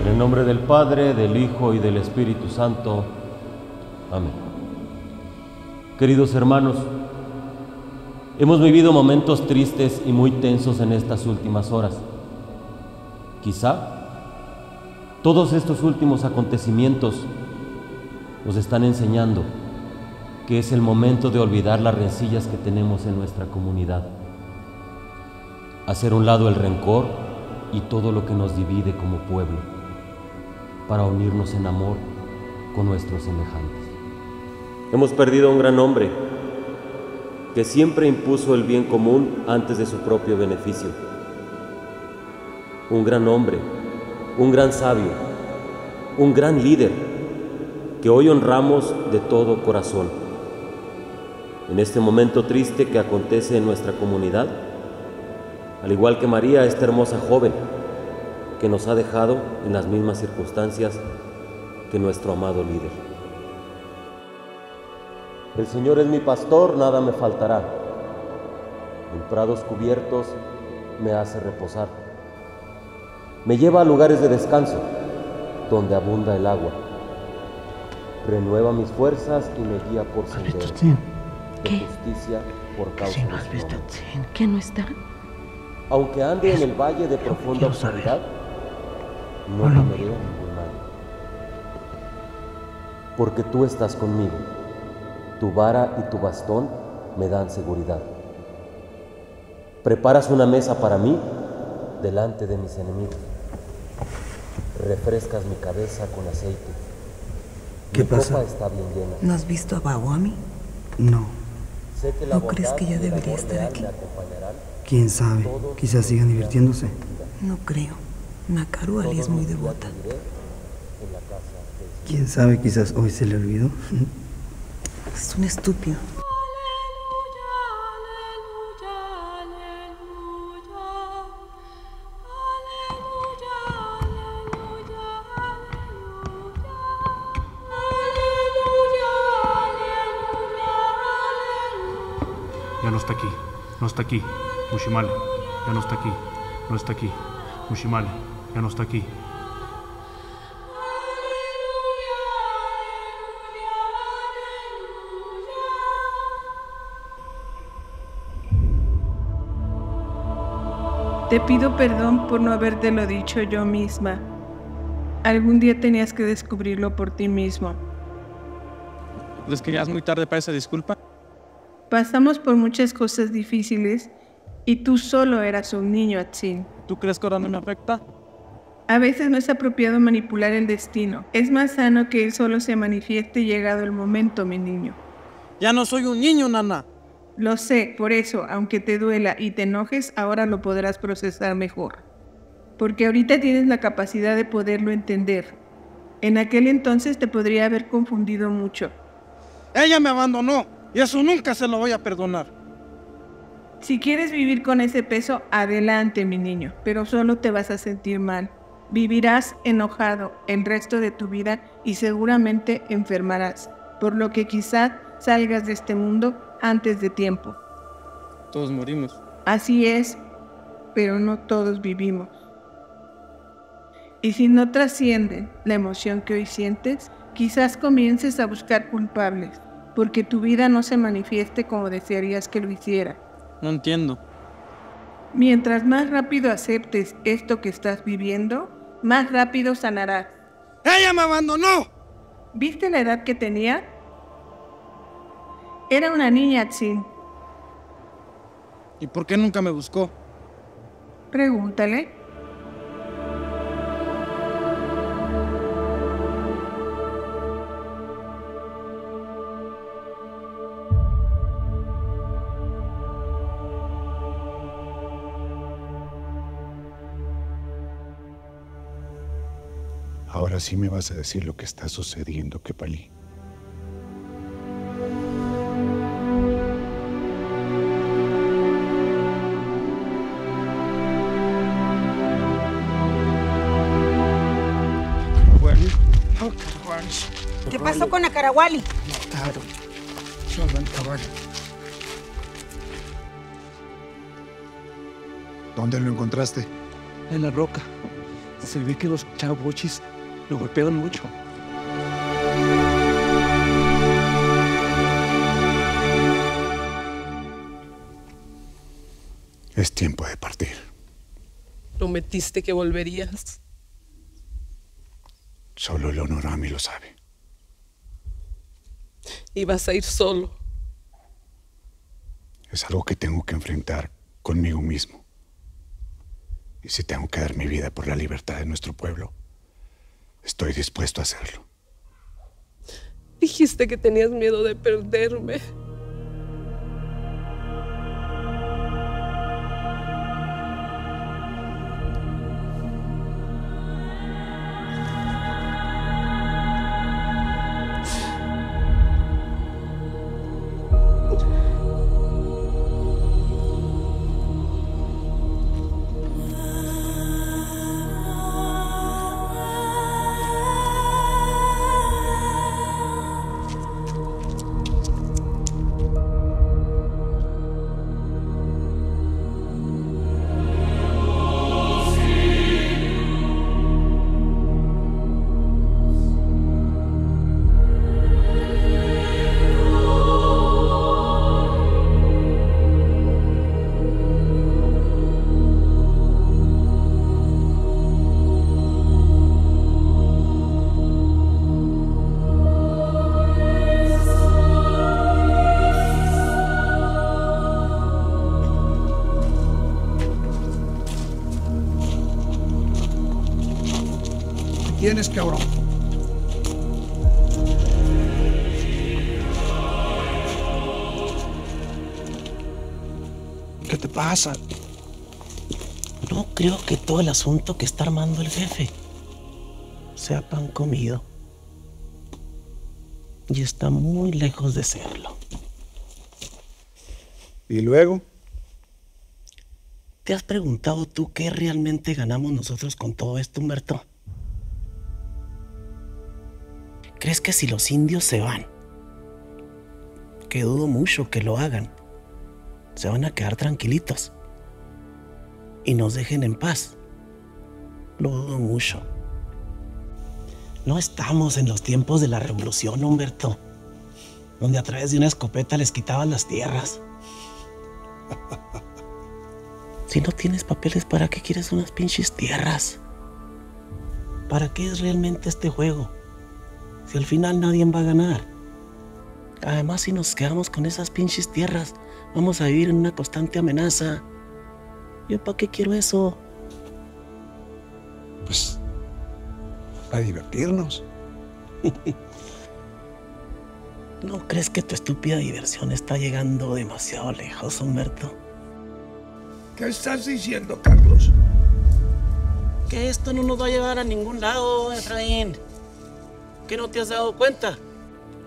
En el nombre del Padre, del Hijo y del Espíritu Santo. Amén. Queridos hermanos, hemos vivido momentos tristes y muy tensos en estas últimas horas. Quizá todos estos últimos acontecimientos nos están enseñando que es el momento de olvidar las rencillas que tenemos en nuestra comunidad, hacer a un lado el rencor y todo lo que nos divide como pueblo, para unirnos en amor con nuestros semejantes. Hemos perdido a un gran hombre, que siempre impuso el bien común antes de su propio beneficio. Un gran hombre, un gran sabio, un gran líder, que hoy honramos de todo corazón. En este momento triste que acontece en nuestra comunidad, al igual que María, esta hermosa joven, que nos ha dejado en las mismas circunstancias que nuestro amado líder. El Señor es mi pastor, nada me faltará. En prados cubiertos me hace reposar. Me lleva a lugares de descanso, donde abunda el agua. Renueva mis fuerzas y me guía por senderos de justicia por causa de su nombre. ¿Qué no está? Aunque ande en el valle de profunda oscuridad, no temeré ningún mal, porque tú estás conmigo. Tu vara y tu bastón me dan seguridad. Preparas una mesa para mí delante de mis enemigos. Refrescas mi cabeza con aceite. ¿Qué pasa? Mi copa está bien llena. ¿No has visto a Bahuami? No. Sé que la ¿No crees que yo debería estar aquí? ¿Quién sabe? Quizás sigan divirtiéndose. No creo. Nakaru Ali es muy devota. ¿Quién sabe? Quizás hoy se le olvidó. Es un estúpido. Ya no está aquí. No está aquí. Mushimale, ya no está aquí. No está aquí. Mushimale, ya no está aquí. Te pido perdón por no habértelo dicho yo misma. Algún día tenías que descubrirlo por ti mismo. Pues que ya es muy tarde para esa disculpa. Pasamos por muchas cosas difíciles y tú solo eras un niño, Atsin. ¿Tú crees que ahora no me afecta? A veces no es apropiado manipular el destino. Es más sano que él solo se manifieste llegado el momento, mi niño. Ya no soy un niño, nana. Lo sé, por eso, aunque te duela y te enojes, ahora lo podrás procesar mejor. Porque ahorita tienes la capacidad de poderlo entender. En aquel entonces te podría haber confundido mucho. Ella me abandonó, y eso nunca se lo voy a perdonar. Si quieres vivir con ese peso, adelante, mi niño, pero solo te vas a sentir mal. Vivirás enojado el resto de tu vida y seguramente enfermarás, por lo que quizás salgas de este mundo antes de tiempo. Todos morimos. Así es, pero no todos vivimos. Y si no trasciende la emoción que hoy sientes, quizás comiences a buscar culpables, porque tu vida no se manifieste como desearías que lo hiciera. No entiendo. Mientras más rápido aceptes esto que estás viviendo, más rápido sanarás. ¡Ella me abandonó! ¿Viste la edad que tenía? Era una niña, Atsin. ¿Y por qué nunca me buscó? Pregúntale. Ahora sí me vas a decir lo que está sucediendo, Kepali. ¿Qué pasó con Acarawali? Mataron. Solo en Caballo. ¿Dónde lo encontraste? En la roca. Se ve que los chavochis lo golpearon mucho. Es tiempo de partir. Prometiste que volverías. Solo el Onorúame lo sabe. Y vas a ir solo. Es algo que tengo que enfrentar conmigo mismo. Y si tengo que dar mi vida por la libertad de nuestro pueblo, estoy dispuesto a hacerlo. Dijiste que tenías miedo de perderme. Tienes, cabrón. ¿Qué te pasa? No creo que todo el asunto que está armando el jefe sea pan comido. Y está muy lejos de serlo. ¿Y luego? ¿Te has preguntado tú qué realmente ganamos nosotros con todo esto, Humberto? ¿Crees que si los indios se van, que dudo mucho que lo hagan, se van a quedar tranquilitos y nos dejen en paz. Lo dudo mucho. No estamos en los tiempos de la revolución, Humberto, donde a través de una escopeta les quitaban las tierras. Si no tienes papeles, ¿para qué quieres unas pinches tierras? ¿Para qué es realmente este juego? Si al final nadie va a ganar. Además, si nos quedamos con esas pinches tierras, vamos a vivir en una constante amenaza. ¿Yo para qué quiero eso? Pues, para divertirnos. ¿No crees que tu estúpida diversión está llegando demasiado lejos, Humberto? ¿Qué estás diciendo, Carlos? Que esto no nos va a llevar a ningún lado, Efraín. ¿Qué no te has dado cuenta?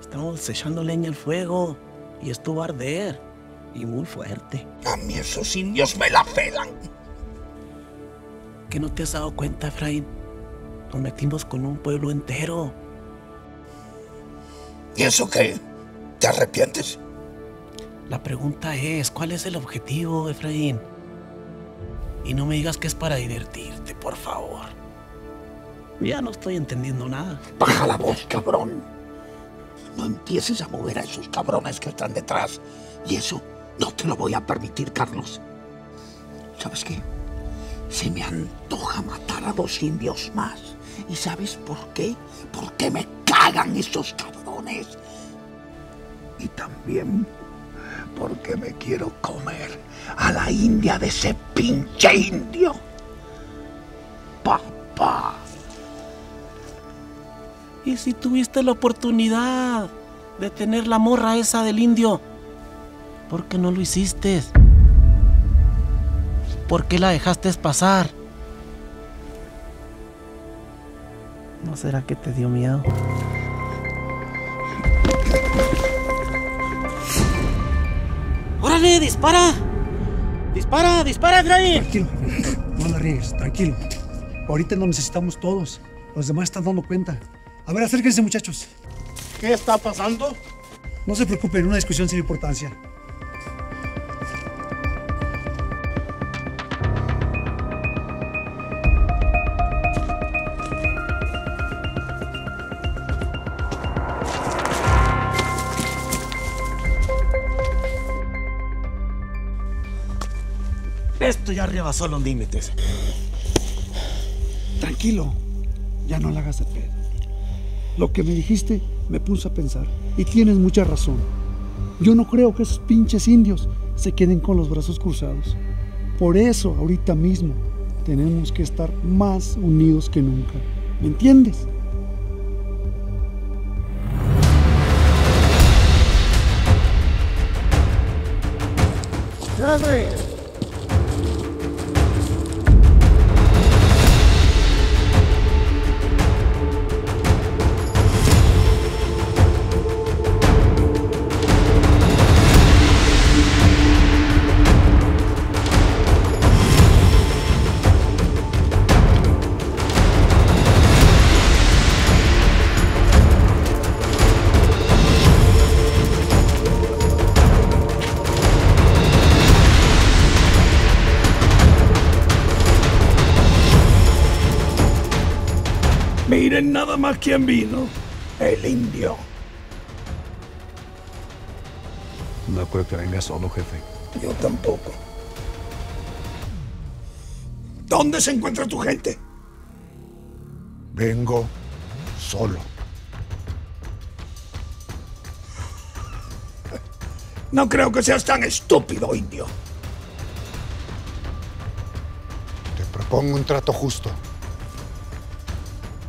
Estamos echando leña al fuego y esto va a arder, y muy fuerte. A mí esos indios me la pelan. ¿Qué no te has dado cuenta, Efraín? Nos metimos con un pueblo entero. ¿Y eso qué? ¿Te arrepientes? La pregunta es, ¿cuál es el objetivo, Efraín? Y no me digas que es para divertirte, por favor. Ya no estoy entendiendo nada. Baja la voz, cabrón. No empieces a mover a esos cabrones que están detrás. Y eso no te lo voy a permitir, Carlos. ¿Sabes qué? Se me antoja matar a dos indios más. ¿Y sabes por qué? Porque me cagan esos cabrones. Y también porque me quiero comer a la india de ese pinche indio. Papá. ¿Y si tuviste la oportunidad de tener la morra esa del indio? ¿Por qué no lo hiciste? ¿Por qué la dejaste pasar? ¿No será que te dio miedo? ¡Órale, dispara! ¡Dispara, dispara, Efraín! Tranquilo, no la riegues, tranquilo. Ahorita nos necesitamos todos. Los demás están dando cuenta. A ver, acérquense, muchachos. ¿Qué está pasando? No se preocupen, una discusión sin importancia. Esto ya rebasó los límites. Tranquilo, ya no la hagas de pedo. Lo que me dijiste me puso a pensar, y tienes mucha razón. Yo no creo que esos pinches indios se queden con los brazos cruzados. Por eso, ahorita mismo, tenemos que estar más unidos que nunca. ¿Me entiendes? ¡Dale! Miren nada más quién vino. El indio. No creo que venga solo, jefe. Yo tampoco. ¿Dónde se encuentra tu gente? Vengo solo. No creo que seas tan estúpido, indio. Te propongo un trato justo.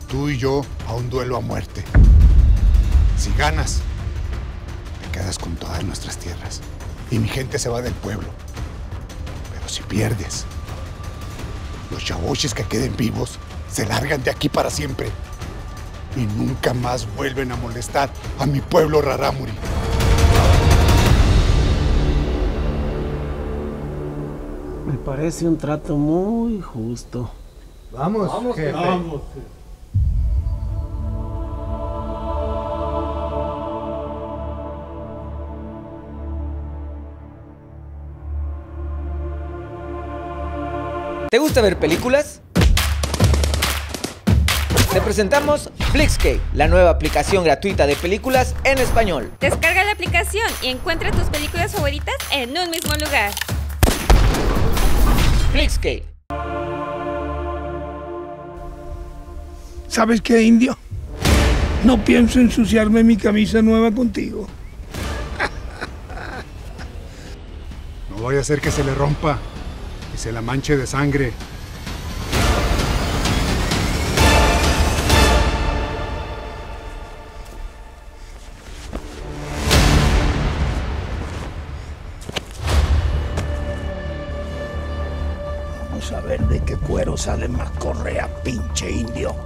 Tú y yo a un duelo a muerte. Si ganas, te quedas con todas nuestras tierras y mi gente se va del pueblo. Pero si pierdes, los chaboches que queden vivos se largan de aquí para siempre y nunca más vuelven a molestar a mi pueblo Rarámuri. Me parece un trato muy justo. Vamos, vamos, jefe. Vamos. ¿Te gusta ver películas? Te presentamos Flixcave, la nueva aplicación gratuita de películas en español. Descarga la aplicación y encuentra tus películas favoritas en un mismo lugar. Flixcave. ¿Sabes qué, indio? No pienso ensuciarme mi camisa nueva contigo. No voy a hacer que se le rompa y se la manche de sangre. Vamos a ver de qué cuero sale más correa, pinche indio.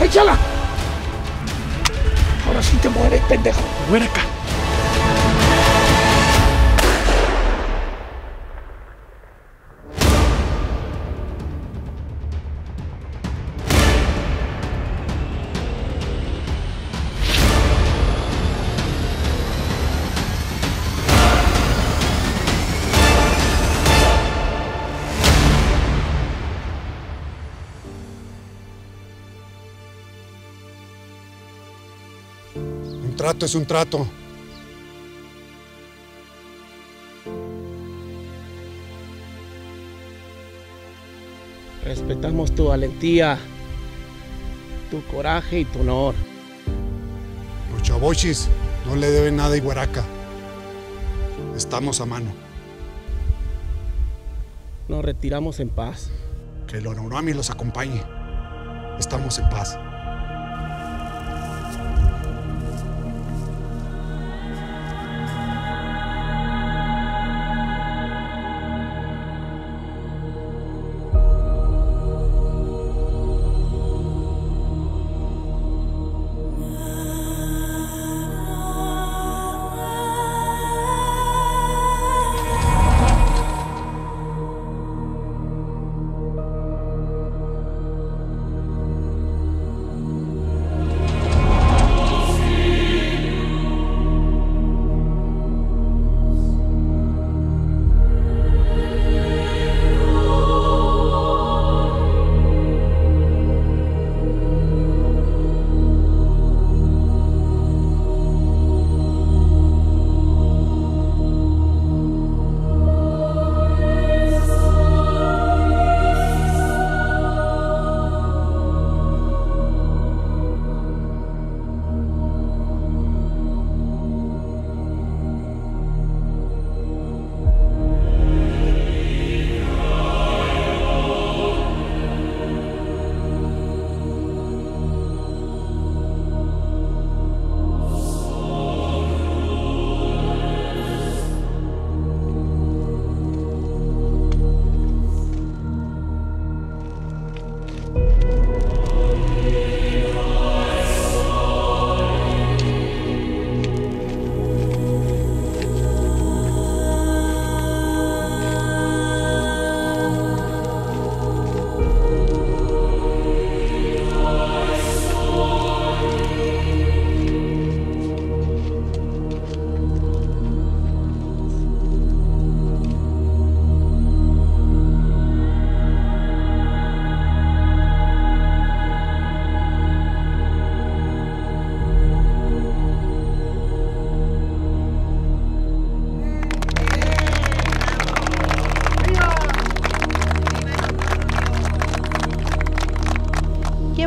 ¡Échala! Ahora sí te mueres, pendejo. Ven acá. Un trato es un trato. Respetamos tu valentía, tu coraje y tu honor. Los chavochis no le deben nada a Iguaraca. Estamos a mano. Nos retiramos en paz. Que el Onorúame los acompañe. Estamos en paz.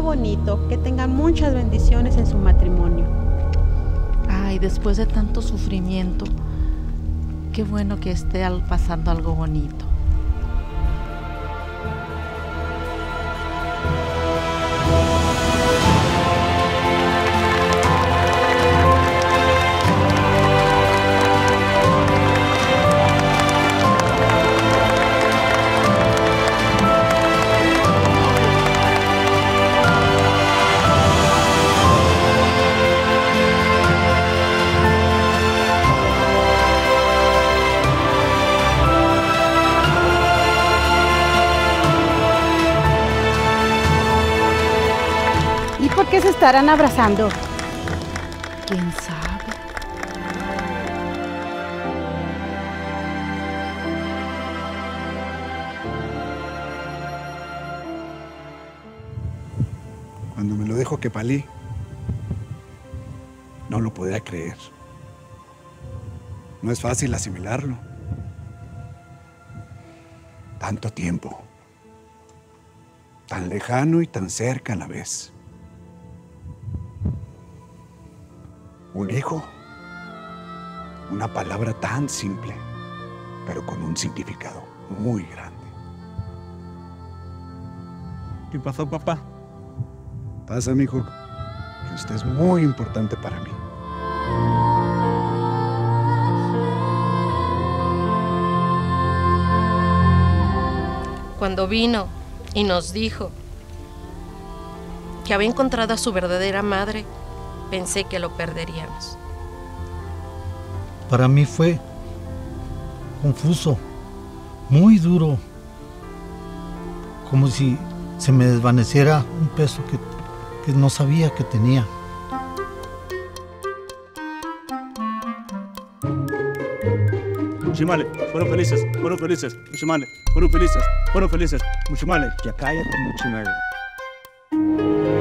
bonito, que tengan muchas bendiciones en su matrimonio. Ay, después de tanto sufrimiento, qué bueno que esté pasando algo bonito. ¿Qué se estarán abrazando? ¿Quién sabe? Cuando me lo dejó Kepali, no lo podía creer. No es fácil asimilarlo. Tanto tiempo. Tan lejano y tan cerca a la vez. Un hijo, una palabra tan simple, pero con un significado muy grande. ¿Qué pasó, papá? Pasa, mijo, que usted es muy importante para mí. Cuando vino y nos dijo que había encontrado a su verdadera madre, pensé que lo perderíamos. Para mí fue confuso, muy duro, como si se me desvaneciera un peso que, que no sabía que tenía. Muchimale, fueron felices, fueron felices, muchimale, fueron felices, fueron felices, muchimale, ya cállate, muchimale.